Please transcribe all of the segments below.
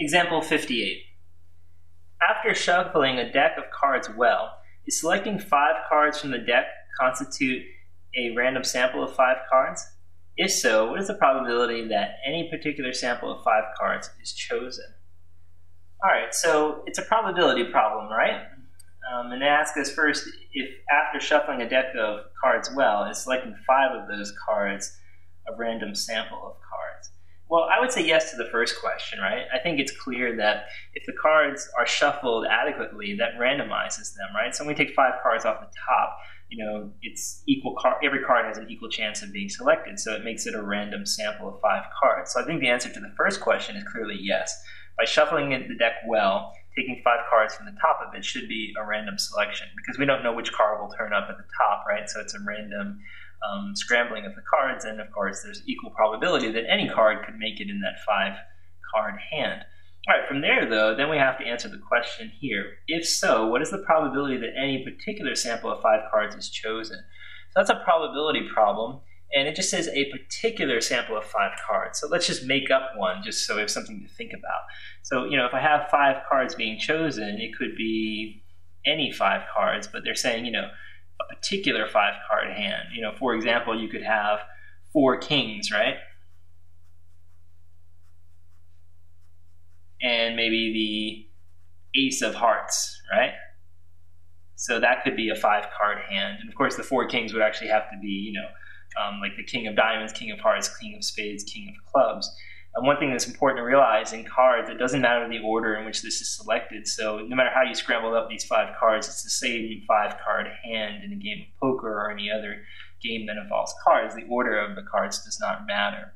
Example 58. After shuffling a deck of cards well, is selecting 5 cards from the deck constitute a random sample of 5 cards? If so, what is the probability that any particular sample of 5 cards is chosen? Alright, so it's a probability problem, right? And they ask us first if after shuffling a deck of cards well, is selecting 5 of those cards a random sample of cards? Well, I would say yes to the first question, right? I think it's clear that if the cards are shuffled adequately, that randomizes them, right? So when we take 5 cards off the top, you know, it's equal. Every card has an equal chance of being selected, so it makes it a random sample of 5 cards. So I think the answer to the first question is clearly yes. By shuffling the deck well, taking 5 cards from the top of it should be a random selection, because we don't know which card will turn up at the top, right? So it's a random scrambling of the cards, and of course there's equal probability that any card could make it in that 5-card hand. All right, from there though, then we have to answer the question here. If so, what is the probability that any particular sample of 5 cards is chosen? So that's a probability problem, and it just says a particular sample of 5 cards. So let's just make up one just so we have something to think about. So, you know, if I have 5 cards being chosen, it could be any 5 cards, but they're saying, you know, a particular 5-card hand. You know, for example, you could have 4 kings, right? And maybe the ace of hearts, right? So that could be a 5-card hand. And of course, the 4 kings would actually have to be, you know, like the king of diamonds, king of hearts, king of spades, king of clubs. And one thing that's important to realize in cards, it doesn't matter the order in which this is selected. So no matter how you scramble up these 5 cards, it's the same 5-card hand in a game of poker or any other game that involves cards. The order of the cards does not matter.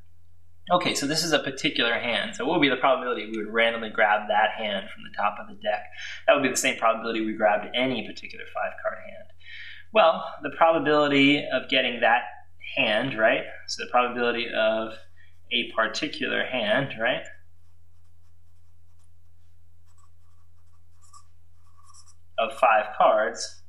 Okay, so this is a particular hand. So what would be the probability we would randomly grab that hand from the top of the deck? That would be the same probability we grabbed any particular 5-card hand. Well, the probability of getting that hand, right? So the probability of a particular hand, right, of 5 cards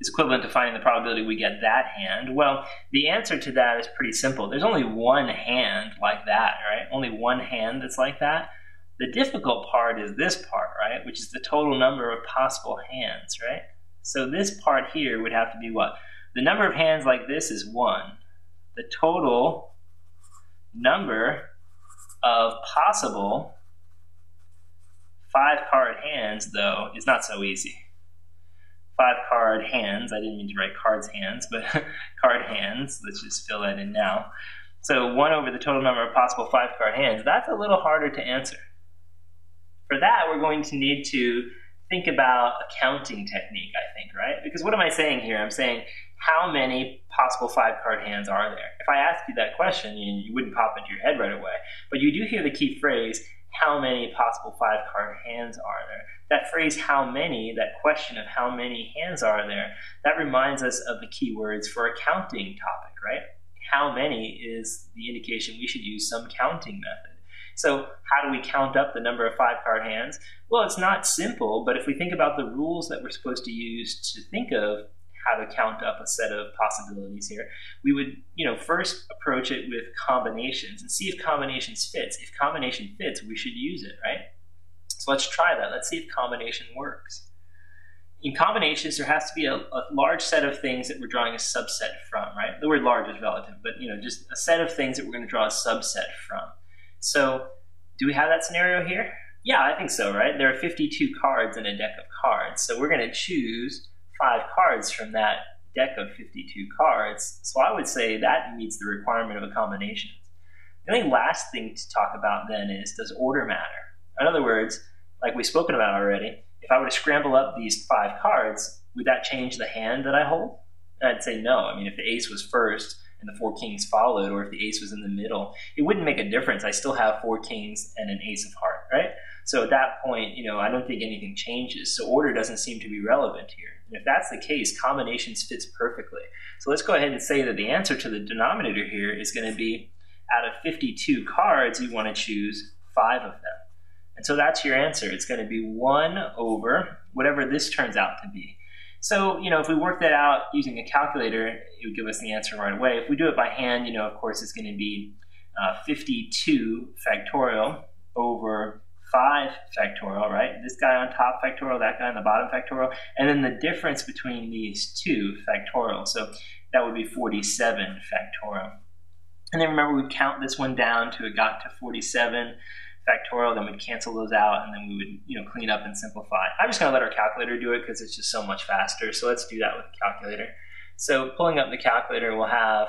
is equivalent to finding the probability we get that hand. Well, the answer to that is pretty simple. There's only one hand like that, right? Only one hand that's like that. The difficult part is this part, right, which is the total number of possible hands, right? So this part here would have to be what? The number of hands like this is 1. The total number of possible 5-card hands, though, is not so easy. 5-card hands, I didn't mean to write cards hands, but card hands, let's just fill that in now. So 1 over the total number of possible 5-card hands, that's a little harder to answer. For that, we're going to need to think about a counting technique, I think, right? Because what am I saying here? I'm saying, how many possible 5-card hands are there? If I asked you that question, you wouldn't pop into your head right away, but you do hear the key phrase, how many possible 5-card hands are there? That phrase, how many, that question of how many hands are there, that reminds us of the key words for a counting topic, right? How many is the indication we should use some counting method. So how do we count up the number of 5-card hands? Well, it's not simple, but if we think about the rules that we're supposed to use to think of how to count up a set of possibilities here, we would, you know, first approach it with combinations and see if combinations fits. If combination fits, we should use it, right? So let's try that. Let's see if combination works. In combinations, there has to be a large set of things that we're drawing a subset from, right? The word large is relative, but, you know, just a set of things that we're going to draw a subset from. So do we have that scenario here? Yeah, I think so, right? There are 52 cards in a deck of cards, so we're going to choose 5 cards from that deck of 52 cards. So I would say that meets the requirement of a combination. The only last thing to talk about then is, does order matter? In other words, like we've spoken about already, if I were to scramble up these 5 cards, would that change the hand that I hold? And I'd say no. I mean, if the ace was first and the 4 kings followed, or if the ace was in the middle, it wouldn't make a difference. I still have 4 kings and an ace of heart, right? So at that point, you know, I don't think anything changes. So order doesn't seem to be relevant here. And if that's the case, combinations fits perfectly. So let's go ahead and say that the answer to the denominator here is going to be, out of 52 cards, you want to choose 5 of them. And so that's your answer. It's going to be 1 over whatever this turns out to be. So, you know, if we work that out using a calculator, it would give us the answer right away. If we do it by hand, you know, of course, it's going to be 52 factorial over factorial, right? This guy on top factorial, that guy on the bottom factorial, and then the difference between these two factorial. So that would be 47 factorial. And then remember, we'd count this one down to it got to 47 factorial, then we'd cancel those out, and then we would, you know, clean up and simplify. I'm just gonna let our calculator do it because it's just so much faster. So let's do that with the calculator. So pulling up the calculator, we'll have,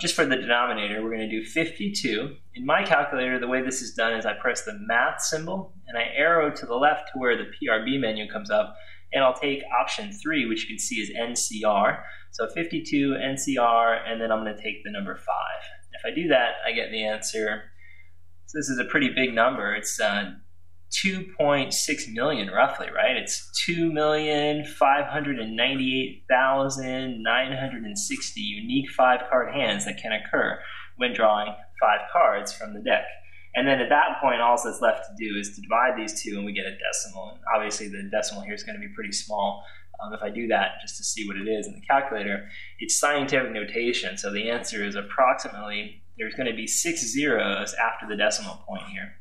just for the denominator, we're gonna do 52. In my calculator, the way this is done is I press the math symbol and I arrow to the left to where the PRB menu comes up, and I'll take option 3, which you can see is NCR. So 52 NCR, and then I'm gonna take the number 5. If I do that, I get the answer. So this is a pretty big number. It's 2.6 million roughly, right? It's 2,598,960 unique 5-card hands that can occur when drawing 5 cards from the deck. And then at that point, all that's left to do is to divide these two and we get a decimal. And obviously the decimal here is going to be pretty small. If I do that just to see what it is in the calculator, it's scientific notation. So the answer is approximately, there's going to be 6 zeros after the decimal point here.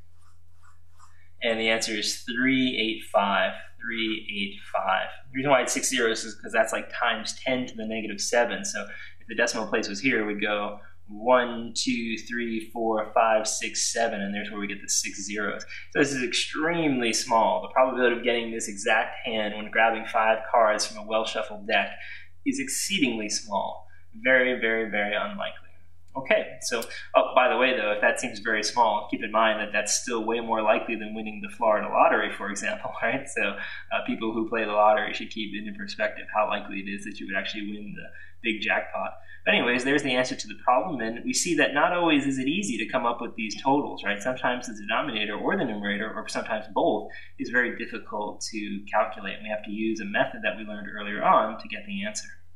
And the answer is 385, 385. The reason why it's 6 zeros is because that's like times 10 to the negative 7. So if the decimal place was here, it would go 1, 2, 3, 4, 5, 6, 7, and there's where we get the 6 zeros. So this is extremely small. The probability of getting this exact hand when grabbing 5 cards from a well-shuffled deck is exceedingly small. Very, very, very unlikely. Okay, so, oh, by the way, though, if that seems very small, keep in mind that that's still way more likely than winning the Florida lottery, for example, right? So people who play the lottery should keep into perspective how likely it is that you would actually win the big jackpot. But anyways, there's the answer to the problem, and we see that not always is it easy to come up with these totals, right? Sometimes the denominator or the numerator, or sometimes both, is very difficult to calculate, and we have to use a method that we learned earlier on to get the answer.